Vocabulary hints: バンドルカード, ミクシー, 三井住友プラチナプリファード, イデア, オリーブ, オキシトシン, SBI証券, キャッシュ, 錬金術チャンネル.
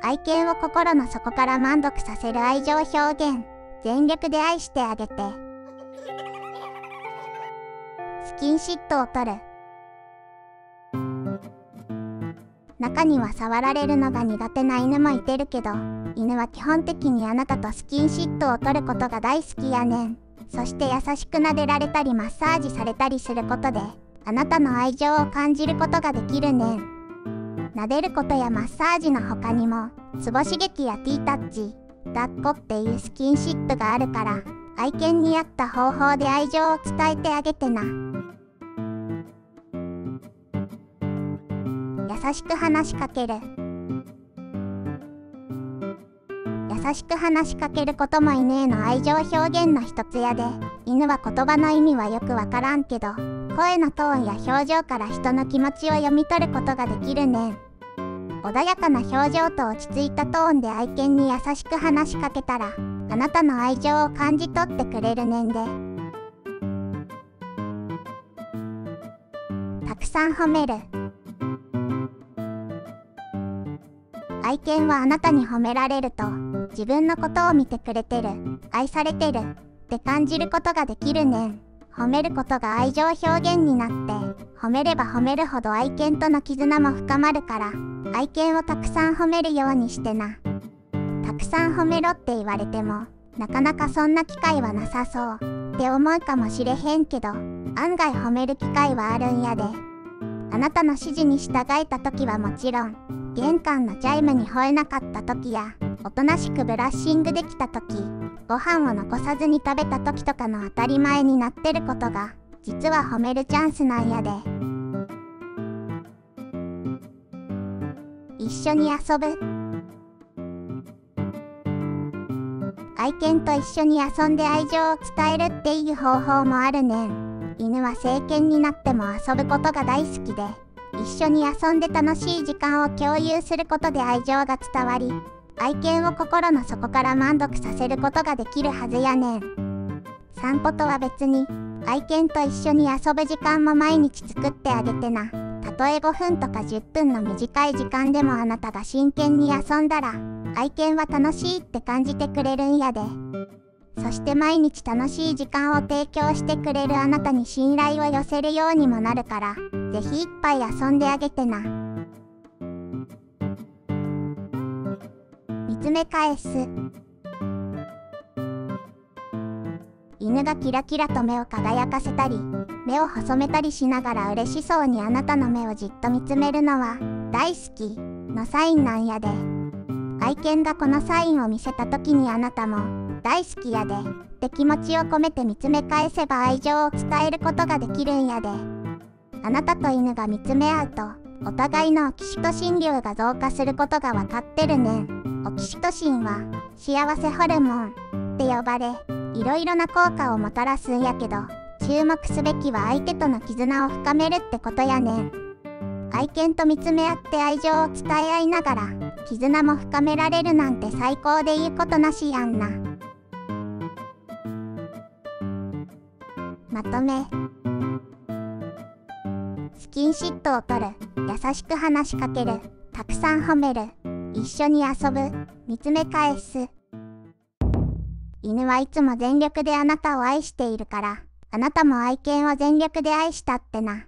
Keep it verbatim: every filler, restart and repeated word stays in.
愛犬を心の底から満足させる愛情表現、全力で愛してあげて。スキンシットを取る。中には触られるのが苦手な犬もいてるけど、犬は基本的にあなたとスキンシットを取ることが大好きやねん。そして優しく撫でられたりマッサージされたりすることで、あなたの愛情を感じることができるねん。撫でることやマッサージの他にも、ツボ刺激やティータッチ、抱っこっていうスキンシップがあるから、愛犬に合った方法で愛情を伝えてあげてな。優しく話しかける。優しく話しかけることも犬への愛情表現の一つやで、犬は言葉の意味はよくわからんけど、声のトーンや表情から人の気持ちを読み取ることができるねん。穏やかな表情と落ち着いたトーンで愛犬に優しく話しかけたら、あなたの愛情を感じ取ってくれるねんで。たくさん褒める。愛犬はあなたに褒められると、自分のことを見てくれてる、愛されてるって感じることができるねん。褒めることが愛情表現になって、褒めれば褒めるほど愛犬との絆も深まるから、愛犬をたくさん褒めるようにしてな。たくさん褒めろって言われても、なかなかそんな機会はなさそうって思うかもしれへんけど、案外褒める機会はあるんやで。あなたの指示に従えた時はもちろん、玄関のチャイムに吠えなかった時や、おとなしくブラッシングできた時、ご飯を残さずに食べた時とかの当たり前になってることが、実は褒めるチャンスなんやで。一緒に遊ぶ。愛犬と一緒に遊んで愛情を伝えるっていう方法もあるねん。犬は成犬になっても遊ぶことが大好きで、一緒に遊んで楽しい時間を共有することで愛情が伝わり、愛犬を心の底から満足させることができるはずやねん。散歩とは別に、愛犬と一緒に遊ぶ時間も毎日作ってあげてな。たとえごふんとかじゅっぷんの短い時間でもあなたが真剣に遊んだら、愛犬は楽しいって感じてくれるんやで。そして毎日楽しい時間を提供してくれるあなたに信頼を寄せるようにもなるから、ぜひいっぱい遊んであげてな。見つめ返す。犬がキラキラと目を輝かせたり、目を細めたりしながら嬉しそうにあなたの目をじっと見つめるのは大好きのサインなんやで。愛犬がこのサインを見せた時にあなたも大好きやでって気持ちを込めて見つめ返せば、愛情を伝えることができるんやで。あなたと犬が見つめ合うと、お互いのオキシトシン量が増加することがわかってるねん。オキシトシンは幸せホルモンって呼ばれ、いろいろな効果をもたらすんやけど、注目すべきは相手との絆を深めるってことやねん。愛犬と見つめ合って愛情を伝え合いながら絆も深められるなんて最高で言うことなしやんな。まとめ。スキンシットを取る。優しく話しかける。たくさん褒める。一緒に遊ぶ。見つめ返す。犬はいつも全力であなたを愛しているから、あなたも愛犬を全力で愛したってな。